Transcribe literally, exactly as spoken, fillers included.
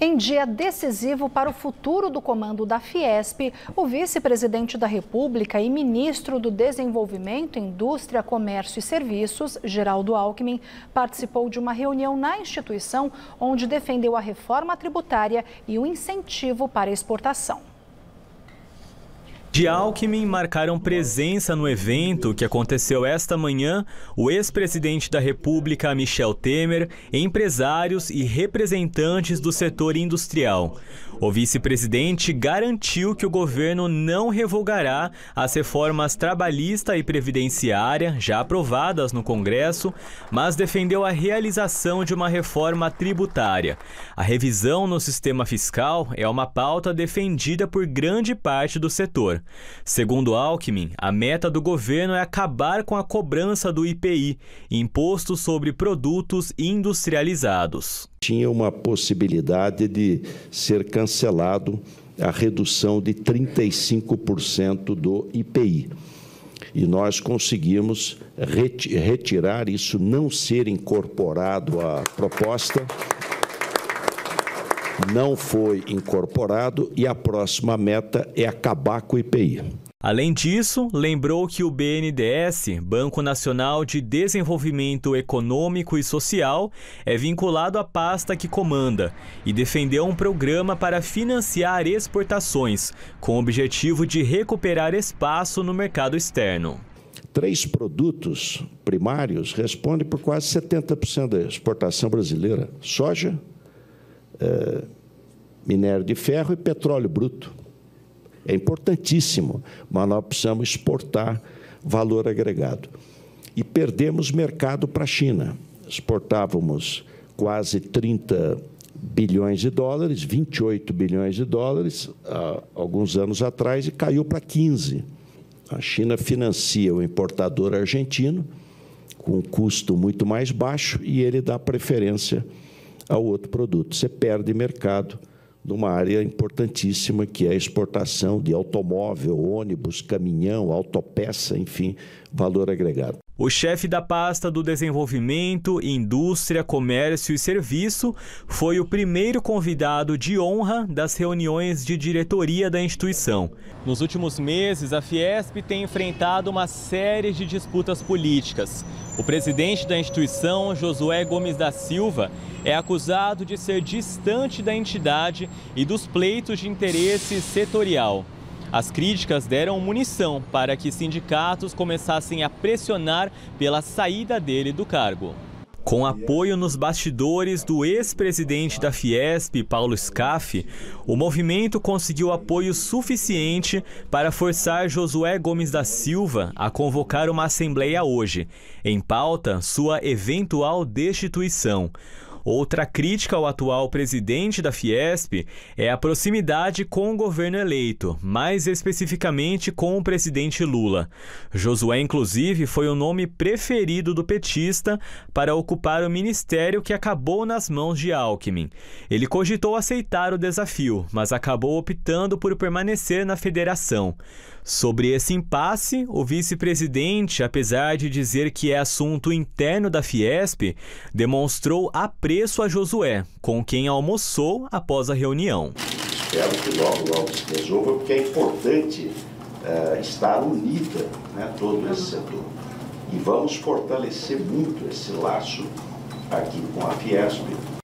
Em dia decisivo para o futuro do comando da Fiesp, o vice-presidente da República e ministro do Desenvolvimento, Indústria, Comércio e Serviços, Geraldo Alckmin, participou de uma reunião na instituição onde defendeu a reforma tributária e o incentivo para exportação. De Alckmin marcaram presença no evento que aconteceu esta manhã o ex-presidente da República, Michel Temer, empresários e representantes do setor industrial. O vice-presidente garantiu que o governo não revogará as reformas trabalhista e previdenciária já aprovadas no Congresso, mas defendeu a realização de uma reforma tributária. A revisão no sistema fiscal é uma pauta defendida por grande parte do setor. Segundo Alckmin, a meta do governo é acabar com a cobrança do I P I, Imposto sobre Produtos Industrializados. Tinha uma possibilidade de ser cancelado a redução de trinta e cinco por cento do I P I. E nós conseguimos retirar isso, não ser incorporado à proposta. Não foi incorporado e a próxima meta é acabar com o I P I. Além disso, lembrou que o B N D E S, Banco Nacional de Desenvolvimento Econômico e Social, é vinculado à pasta que comanda e defendeu um programa para financiar exportações, com o objetivo de recuperar espaço no mercado externo. Três produtos primários respondem por quase setenta por cento da exportação brasileira: soja, minério de ferro e petróleo bruto. É importantíssimo, mas nós precisamos exportar valor agregado. E perdemos mercado para a China. Exportávamos quase trinta bilhões de dólares, vinte e oito bilhões de dólares, há alguns anos atrás, e caiu para quinze. A China financia o importador argentino com um custo muito mais baixo e ele dá preferência ao outro produto. Você perde mercado numa área importantíssima, que é a exportação de automóvel, ônibus, caminhão, autopeça, enfim, valor agregado. O chefe da pasta do Desenvolvimento, Indústria, Comércio e Serviço foi o primeiro convidado de honra das reuniões de diretoria da instituição. Nos últimos meses, a Fiesp tem enfrentado uma série de disputas políticas. O presidente da instituição, Josué Gomes da Silva, é acusado de ser distante da entidade e dos pleitos de interesse setorial. As críticas deram munição para que sindicatos começassem a pressionar pela saída dele do cargo. Com apoio nos bastidores do ex-presidente da Fiesp, Paulo Skaf, o movimento conseguiu apoio suficiente para forçar Josué Gomes da Silva a convocar uma assembleia hoje, em pauta sua eventual destituição. Outra crítica ao atual presidente da Fiesp é a proximidade com o governo eleito, mais especificamente com o presidente Lula. Josué, inclusive, foi o nome preferido do petista para ocupar o ministério que acabou nas mãos de Alckmin. Ele cogitou aceitar o desafio, mas acabou optando por permanecer na federação. Sobre esse impasse, o vice-presidente, apesar de dizer que é assunto interno da Fiesp, demonstrou apreço a Josué, com quem almoçou após a reunião. Espero que logo, logo se resolva, porque é importante uh, estar unida, né, todo esse setor. E vamos fortalecer muito esse laço aqui com a Fiesp.